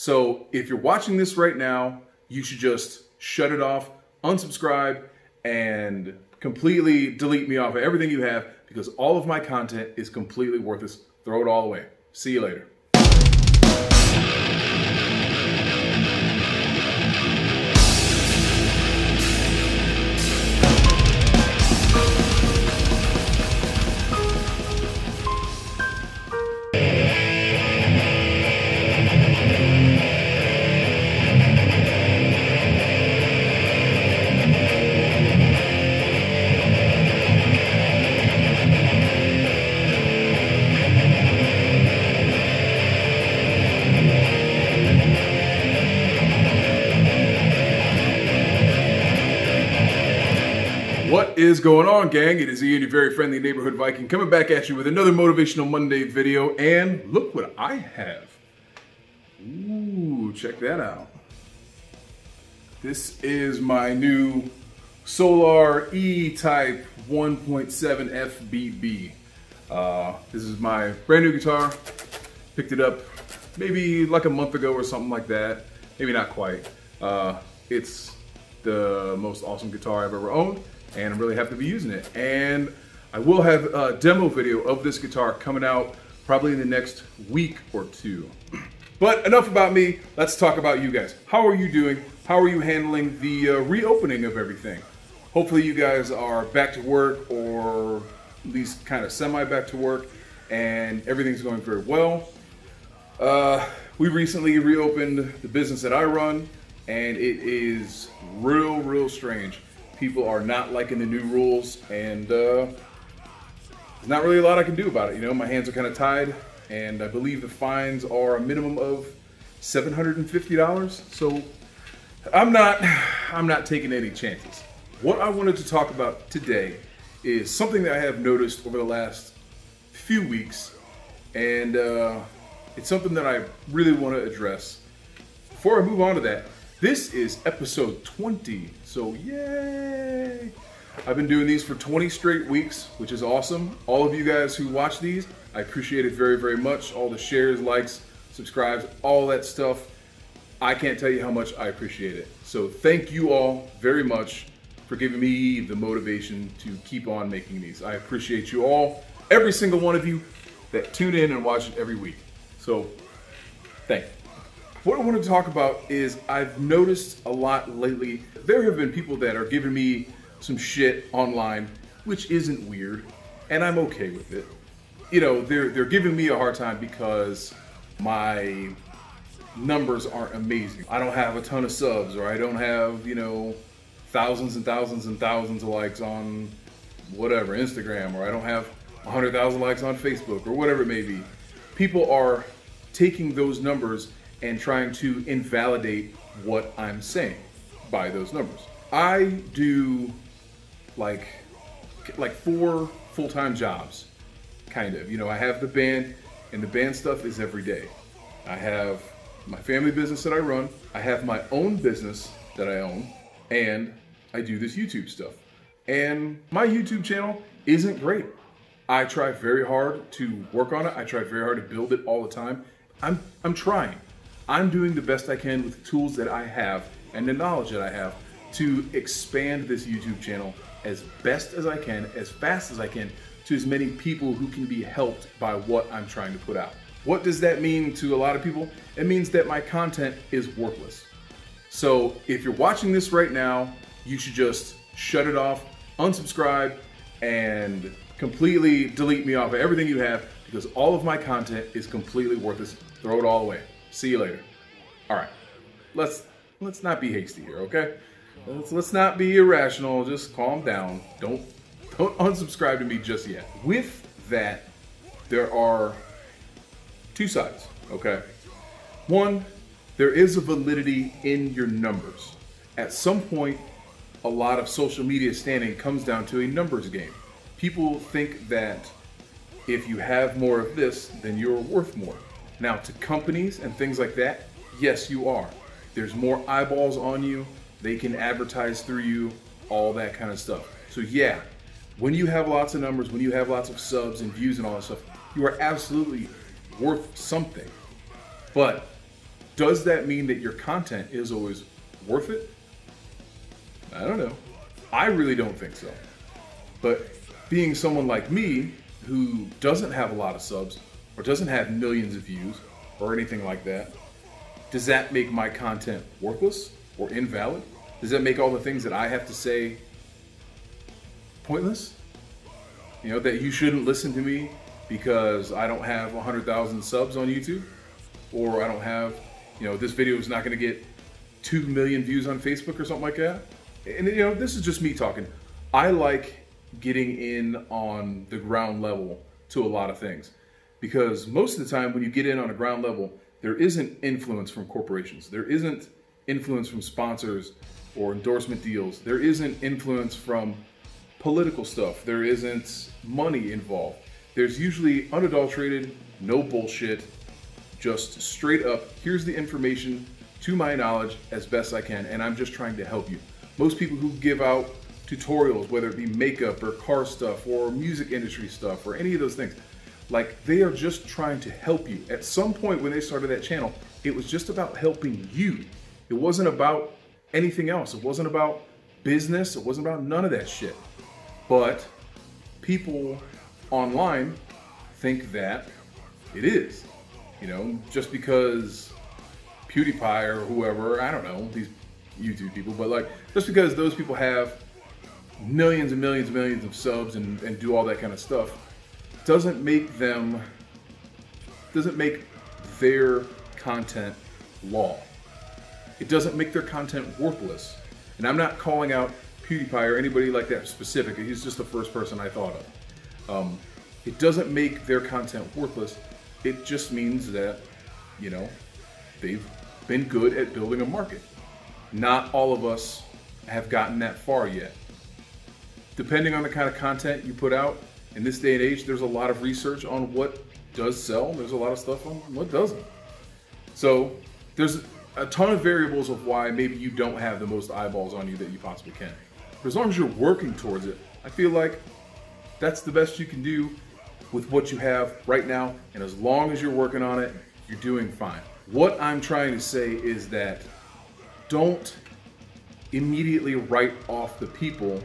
So if you're watching this right now, you should just shut it off, unsubscribe, and completely delete me off of everything you have, because all of my content is completely worthless. Throw it all away. See you later. What is going on, gang? It is Ian, your very friendly neighborhood Viking, coming back at you with another Motivational Monday video, and look what I have. Ooh, check that out. This is my new Solar E-Type 1.7 FBB. This is my brand new guitar. Picked it up maybe like a month ago or something like that. Maybe not quite. It's the most awesome guitar I've ever owned, and I'm really happy to be using it. And I will have a demo video of this guitar coming out probably in the next week or two. But enough about me, let's talk about you guys. How are you doing? How are you handling the reopening of everything? Hopefully you guys are back to work, or at least kind of semi back to work, and everything's going very well. We recently reopened the business that I run, and it is real strange. People are not liking the new rules, and there's not really a lot I can do about it. You know, my hands are kind of tied, and I believe the fines are a minimum of $750. So I'm not taking any chances. What I wanted to talk about today is something that I have noticed over the last few weeks, and it's something that I really want to address. Before I move on to that, this is episode 20, so yay! I've been doing these for 20 straight weeks, which is awesome. All of you guys who watch these, I appreciate it very much. All the shares, likes, subscribes, all that stuff. I can't tell you how much I appreciate it. So thank you all very much for giving me the motivation to keep on making these. I appreciate you all, every single one of you that tune in and watch it every week. So, thank you. What I want to talk about is I've noticed a lot lately, there have been people that are giving me some shit online, which isn't weird, and I'm okay with it. You know, they're giving me a hard time because my numbers aren't amazing. I don't have a ton of subs, or I don't have, you know, thousands and thousands and thousands of likes on whatever, Instagram, or I don't have 100,000 likes on Facebook, or whatever it may be. People are taking those numbers and trying to invalidate what I'm saying by those numbers. I do like 4 full-time jobs, kind of. You know, I have the band, and the band stuff is every day. I have my family business that I run, I have my own business that I own, and I do this YouTube stuff. And my YouTube channel isn't great. I try very hard to work on it. I try very hard to build it all the time. I'm trying. I'm doing the best I can with the tools that I have and the knowledge that I have to expand this YouTube channel as best as I can, as fast as I can, to as many people who can be helped by what I'm trying to put out. What does that mean to a lot of people? It means that my content is worthless. So if you're watching this right now, you should just shut it off, unsubscribe, and completely delete me off of everything you have, because all of my content is completely worthless. Throw it all away. See you later. All right, let's not be hasty here, okay? Let's not be irrational. Just calm down. Don't unsubscribe to me just yet. With that, there are two sides, okay? One, there is a validity in your numbers. At some point, a lot of social media standing comes down to a numbers game. People think that if you have more of this, then you're worth more. Now, to companies and things like that, yes, you are. There's more eyeballs on you. They can advertise through you, all that kind of stuff. So yeah, when you have lots of numbers, when you have lots of subs and views and all that stuff, you are absolutely worth something. But Does that mean that your content is always worth it? I don't know. I really don't think so. But being someone like me who doesn't have a lot of subs or doesn't have millions of views or anything like that, does that make my content worthless or invalid? Does that make all the things that I have to say pointless? You know, that you shouldn't listen to me because I don't have 100,000 subs on YouTube, or I don't have, you know, this video is not going to get 2 million views on Facebook or something like that. And, you know, this is just me talking. I like getting in on the ground level to a lot of things, because most of the time when you get in on a ground level, there isn't influence from corporations. There isn't influence from sponsors or endorsement deals. There isn't influence from political stuff. There isn't money involved. There's usually unadulterated, no bullshit, just straight up, here's the information to my knowledge as best I can, and I'm just trying to help you. Most people who give out tutorials, whether it be makeup or car stuff or music industry stuff or any of those things, like, they are just trying to help you. At some point when they started that channel, it was just about helping you. It wasn't about anything else. It wasn't about business. It wasn't about none of that shit. But people online think that it is. You know, just because PewDiePie or whoever, I don't know, these YouTube people, but like, just because those people have millions and millions and millions of subs and do all that kind of stuff, doesn't make their content law. It doesn't make their content worthless. And I'm not calling out PewDiePie or anybody like that specific. He's just the first person I thought of. It doesn't make their content worthless. It just means that, you know, they've been good at building a market. Not all of us have gotten that far yet. Depending on the kind of content you put out, in this day and age, there's a lot of research on what does sell. There's a lot of stuff on what doesn't. So there's a ton of variables of why maybe you don't have the most eyeballs on you that you possibly can. But as long as you're working towards it, I feel like that's the best you can do with what you have right now. And as long as you're working on it, you're doing fine. What I'm trying to say is that don't immediately write off the people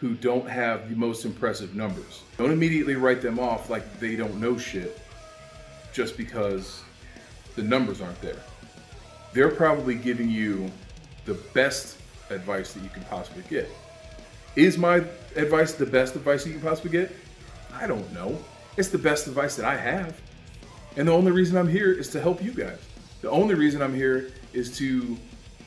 who don't have the most impressive numbers. Don't immediately write them off like they don't know shit just because the numbers aren't there. They're probably giving you the best advice that you can possibly get. Is my advice the best advice that you can possibly get? I don't know. It's the best advice that I have. And the only reason I'm here is to help you guys. The only reason I'm here is to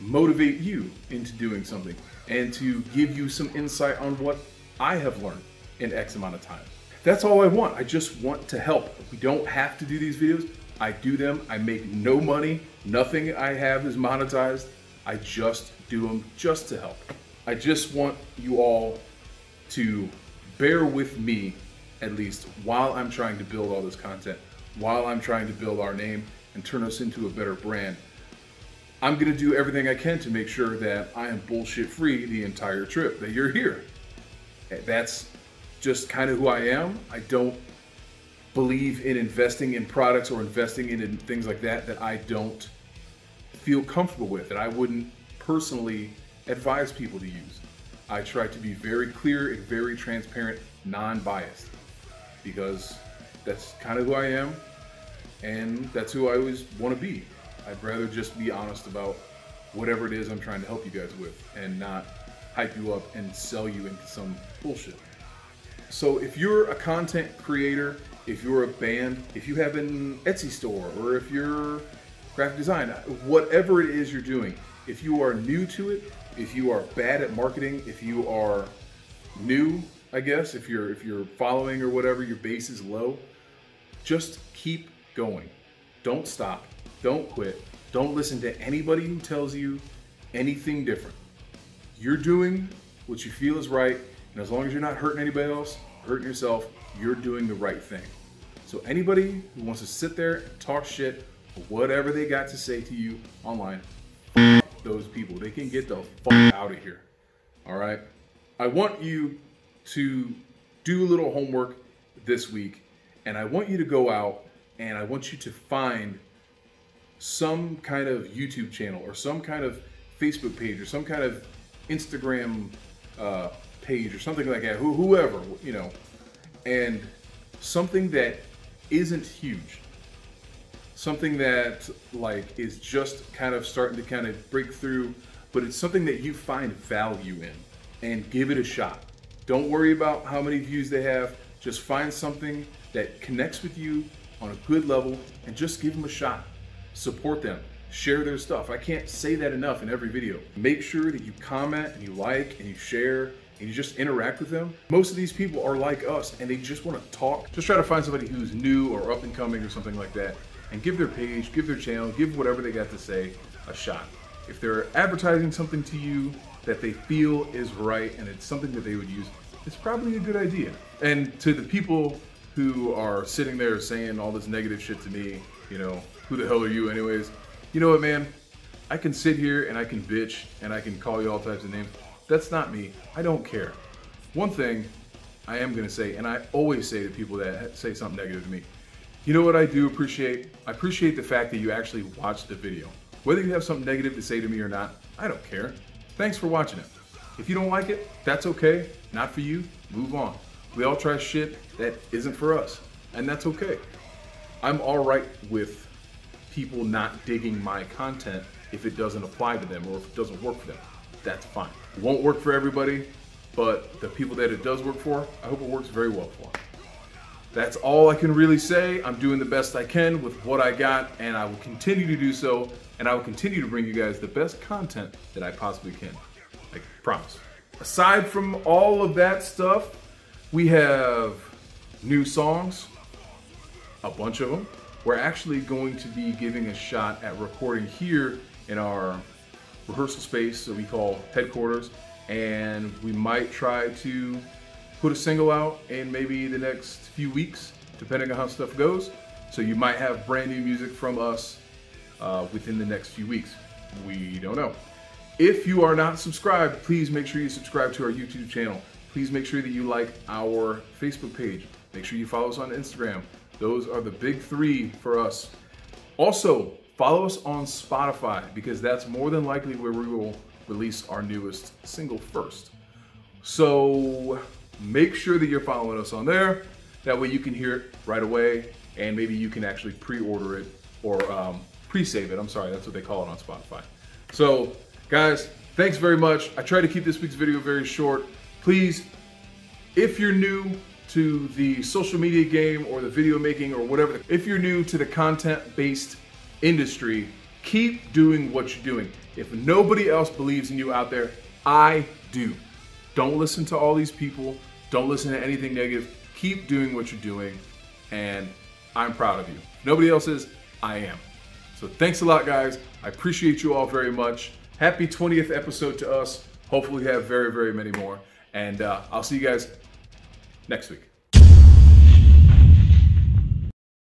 motivate you into doing something and to give you some insight on what I have learned in X amount of time. That's all I want. I just want to help. We don't have to do these videos. I do them. I make no money. Nothing I have is monetized. I just do them just to help. I just want you all to bear with me, at least, while I'm trying to build all this content, while I'm trying to build our name and turn us into a better brand. I'm gonna do everything I can to make sure that I am bullshit free the entire trip that you're here. That's just kind of who I am. I don't believe in investing in products or investing in things like that that I don't feel comfortable with, that I wouldn't personally advise people to use. I try to be very clear and very transparent, non-biased, because that's kind of who I am and that's who I always want to be. I'd rather just be honest about whatever it is I'm trying to help you guys with and not hype you up and sell you into some bullshit. So if you're a content creator, if you're a band, if you have an Etsy store, or if you're graphic design, whatever it is you're doing, if you are new to it, if you are bad at marketing, if you are new, I guess, if you're following or whatever, your base is low, just keep going. Don't stop. Don't quit. Don't listen to anybody who tells you anything different. You're doing what you feel is right, and as long as you're not hurting anybody else, hurting yourself, you're doing the right thing. So anybody who wants to sit there and talk shit, or whatever they got to say to you online, f those people. They can get the fuck out of here. All right? I want you to do a little homework this week, and I want you to go out, and I want you to find some kind of YouTube channel or some kind of Facebook page or some kind of Instagram page or something like that, whoever, you know, and something that isn't huge, something that like is just kind of starting to kind of break through, but it's something that you find value in, and give it a shot. Don't worry about how many views they have. Just find something that connects with you on a good level and just give them a shot. Support them, share their stuff. I can't say that enough in every video. Make sure that you comment and you like and you share and you just interact with them. Most of these people are like us and they just want to talk. Just try to find somebody who's new or up and coming or something like that and give their page, give their channel, give whatever they got to say a shot. If they're advertising something to you that they feel is right and it's something that they would use, it's probably a good idea. And to the people who are sitting there saying all this negative shit to me, you know, who the hell are you anyways? You know what, man? I can sit here and I can bitch and I can call you all types of names. That's not me. I don't care. One thing I am gonna say, and I always say to people that say something negative to me, you know what I do appreciate? I appreciate the fact that you actually watched the video. Whether you have something negative to say to me or not, I don't care. Thanks for watching it. If you don't like it, that's okay. Not for you, move on. We all try shit that isn't for us, and that's okay. I'm all right with people not digging my content if it doesn't apply to them or if it doesn't work for them. That's fine. It won't work for everybody, but the people that it does work for, I hope it works very well for them. That's all I can really say. I'm doing the best I can with what I got, and I will continue to do so, and I will continue to bring you guys the best content that I possibly can. I promise. Aside from all of that stuff, we have new songs, a bunch of them. We're actually going to be giving a shot at recording here in our rehearsal space that we call headquarters, and we might try to put a single out in maybe the next few weeks, depending on how stuff goes. So you might have brand new music from us within the next few weeks. We don't know. If you are not subscribed, please make sure you subscribe to our YouTube channel. Please make sure that you like our Facebook page. Make sure you follow us on Instagram. Those are the big three for us. Also, follow us on Spotify, because that's more than likely where we will release our newest single first. So make sure that you're following us on there. That way you can hear it right away, and maybe you can actually pre-order it or pre-save it. I'm sorry, that's what they call it on Spotify. So guys, thanks very much. I tried to keep this week's video very short. Please, if you're new to the social media game or the video making or whatever, if you're new to the content-based industry, keep doing what you're doing. If nobody else believes in you out there, I do. Don't listen to all these people. Don't listen to anything negative. Keep doing what you're doing, and I'm proud of you. If nobody else is, I am. So thanks a lot, guys. I appreciate you all very much. Happy 20th episode to us. Hopefully we have very, very many more. And I'll see you guys next week.